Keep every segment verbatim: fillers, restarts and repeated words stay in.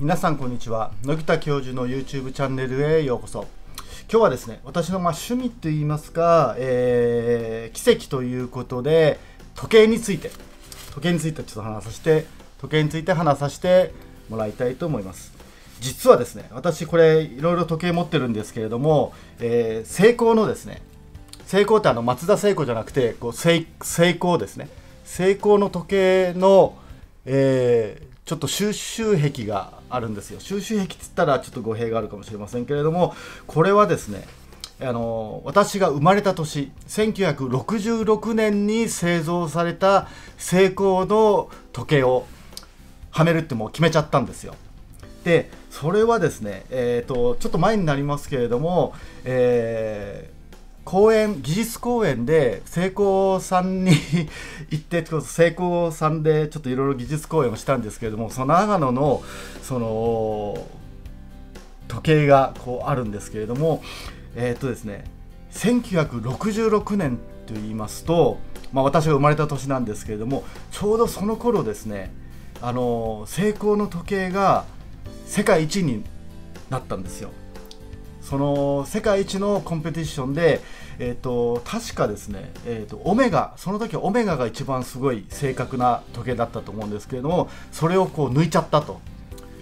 皆さんこんにちは。野北教授の YouTube チャンネルへようこそ。今日はですね、私のまあ趣味といいますか、えー、奇跡ということで時計について時計についてちょっと話させて時計について話させてもらいたいと思います。実はですね、私これいろいろ時計持ってるんですけれども、えー、セイコーのですね、セイコーってあの松田聖子じゃなくてこうセイ、セイコーですね、セイコーの時計の、えーちょっと収集癖があるんですよ。収集癖って言ったらちょっと語弊があるかもしれませんけれども、これはですね、あの私が生まれた年せんきゅうひゃくろくじゅうろくねんに製造されたセイコーの時計をはめるってもう決めちゃったんですよ。でそれはですね、えー、とちょっと前になりますけれども、えー公演技術公演でセイコーさんに行って、セイコーさんでちょっといろいろ技術公演をしたんですけれども、その長野のその時計がこうあるんですけれども、えー、っとですねせんきゅうひゃくろくじゅうろくねんと言いますと、まあ、私が生まれた年なんですけれども、ちょうどその頃ですね、あのセイコーの時計が世界一になったんですよ。その世界一のコンペティションで、えー、と確かですね、えー、とオメガ、その時はオメガが一番すごい正確な時計だったと思うんですけれども、それをこう抜いちゃったと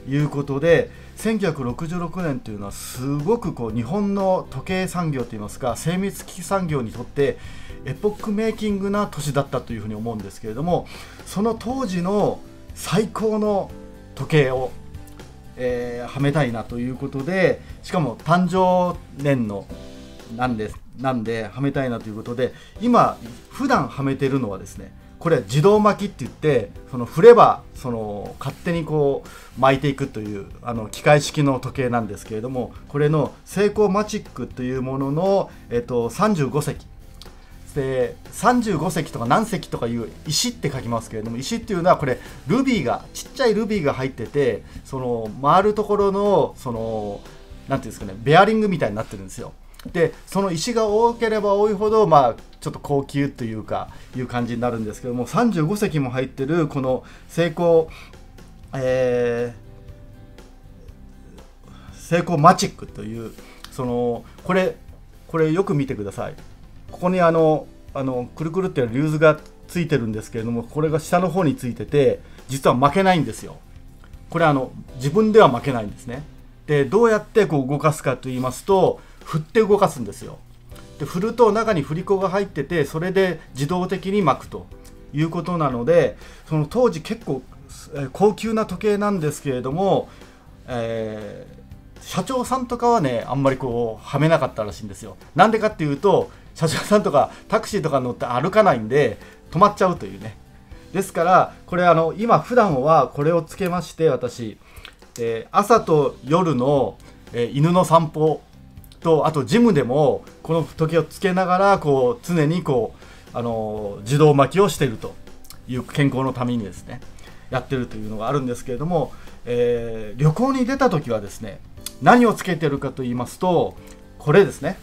いうことで、せんきゅうひゃくろくじゅうろくねんというのはすごくこう日本の時計産業といいますか、精密機器産業にとってエポックメイキングな年だったというふうに思うんですけれども、その当時の最高の時計をえー、はめたいなということで、しかも誕生年のなんでなんではめたいなということで、今普段はめてるのはですね、これ自動巻きって言って、その振ればその勝手にこう巻いていくというあの機械式の時計なんですけれども、これのセイコーマチックというものの、えっと、さんじゅうごせきでさんじゅうごせきとか何石とかいう石って書きますけれども、石っていうのはこれルビーがちっちゃいルビーが入ってて、その回るところのそのなんていうんですかね、ベアリングみたいになってるんですよ。でその石が多ければ多いほど、まあちょっと高級というかいう感じになるんですけども、さんじゅうごせきも入ってるこのセイコー、えー、セイコーマチックというそのこれこれよく見てください。ここにあのあのくるくるっていうリューズがついてるんですけれども、これが下の方についてて、実は負けないんですよ。これあの自分では負けないんですね。でどうやってこう動かすかと言いますと、振って動かすんですよ。で振ると中に振り子が入ってて、それで自動的に巻くということなので、その当時結構高級な時計なんですけれども、えー、社長さんとかはね、あんまりこうはめなかったらしいんですよ。なんでかっていうと、社長さんとかタクシーとか乗って歩かないんで止まっちゃうというね。ですからこれあの今普段はこれをつけまして、私、えー、朝と夜の、えー、犬の散歩と、あとジムでもこの時計をつけながらこう常にこう、あのー、自動巻きをしているという、健康のためにですねやってるというのがあるんですけれども、えー、旅行に出た時はですね、何をつけてるかと言いますと、これですね、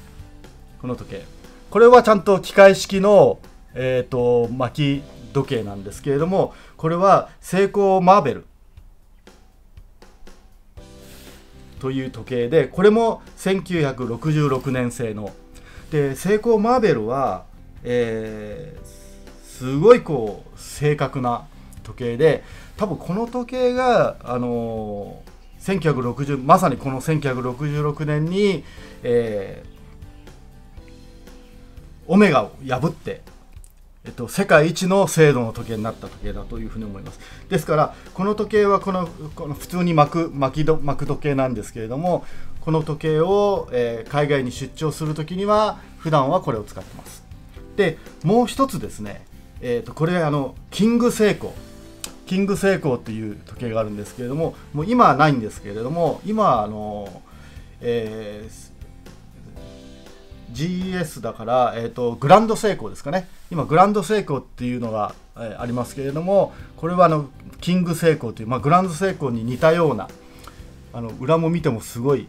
この時計。これはちゃんと機械式の、えー、と巻き時計なんですけれども、これはセイコーマーベルという時計で、これもせんきゅうひゃくろくじゅうろくねん製ので、セイコーマーベルは、えー、すごいこう正確な時計で、多分この時計があのー、せんきゅうひゃくろくじゅうまさにこのせんきゅうひゃくろくじゅうろくねんに、えーオメガを破って、えっと、世界一の精度の時計になった時計だというふうに思います。ですからこの時計はこの、この普通に巻く、巻きど、巻く時計なんですけれども、この時計を、えー、海外に出張するときには普段はこれを使ってます。でもう一つですね、えー、とこれあのキングセイコーキングセイコーという時計があるんですけれども、もう今はないんですけれども、今あの、えージーエス だから、えー、とグランドセイコーですかね。今グランドセイコーっていうのが、えー、ありますけれども、これはあのキングセイコーという、まあ、グランドセイコーに似たようなあの裏も見てもすごい、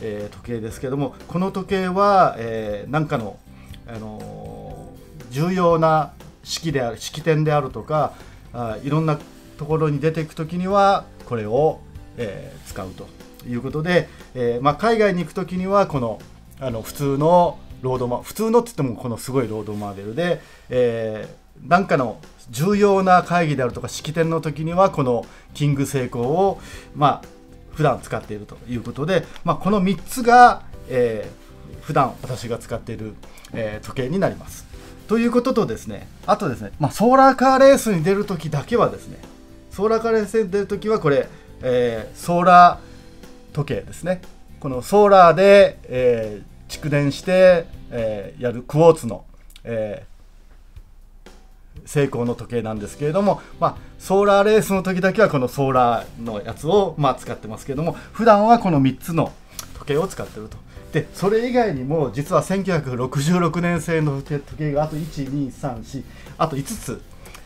えー、時計ですけれども、この時計は、えー、なんかの、あのー、重要な式である式典であるとか、あいろんなところに出ていく時にはこれを、えー、使うということで、えーまあ、海外に行く時にはこの、あの普通のロードマ普通のって言ってもこのすごいロードモデルで、えー、なんかの重要な会議であるとか式典の時にはこのキングセイコーをまあ普段使っているということで、まあ、このみっつが、えー、普段私が使っている、えー、時計になります。ということとですね、あとですね、まあ、ソーラーカーレースに出るときだけはですね、ソーラーカーレースに出るときはこれ、えー、ソーラー時計ですね。このソーラーで、えー、蓄電して、えー、やるクォーツの、えー、セイコーの時計なんですけれども、まあ、ソーラーレースの時だけはこのソーラーのやつを、まあ、使ってますけれども、普段はこのみっつの時計を使ってると。でそれ以外にも実はせんきゅうひゃくろくじゅうろくねん製の時計があといち、に、さん、よんあといつつ、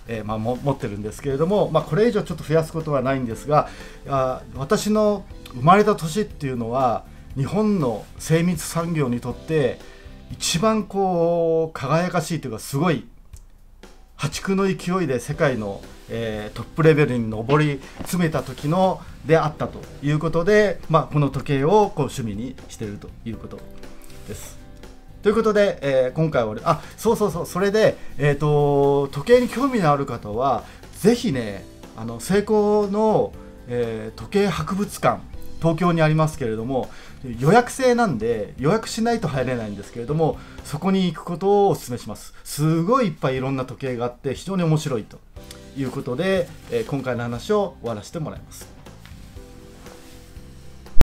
えーまあ、も持ってるんですけれども、まあ、これ以上ちょっと増やすことはないんですが、あ私の生まれた年っていうのは日本の精密産業にとって一番こう輝かしいというかすごい破竹の勢いで世界の、えー、トップレベルに上り詰めた時のであったということで、まあ、この時計をこう趣味にしているということです。ということで、えー、今回はあそうそうそうそれで、えー、と時計に興味のある方はぜひねあのセイコーの、えー、時計博物館東京にありますけれども予約制なんで予約しないと入れないんですけれどもそこに行くことをお勧めします。すごいいっぱいいろんな時計があって非常に面白いということで、えー、今回の話を終わらせてもらいます。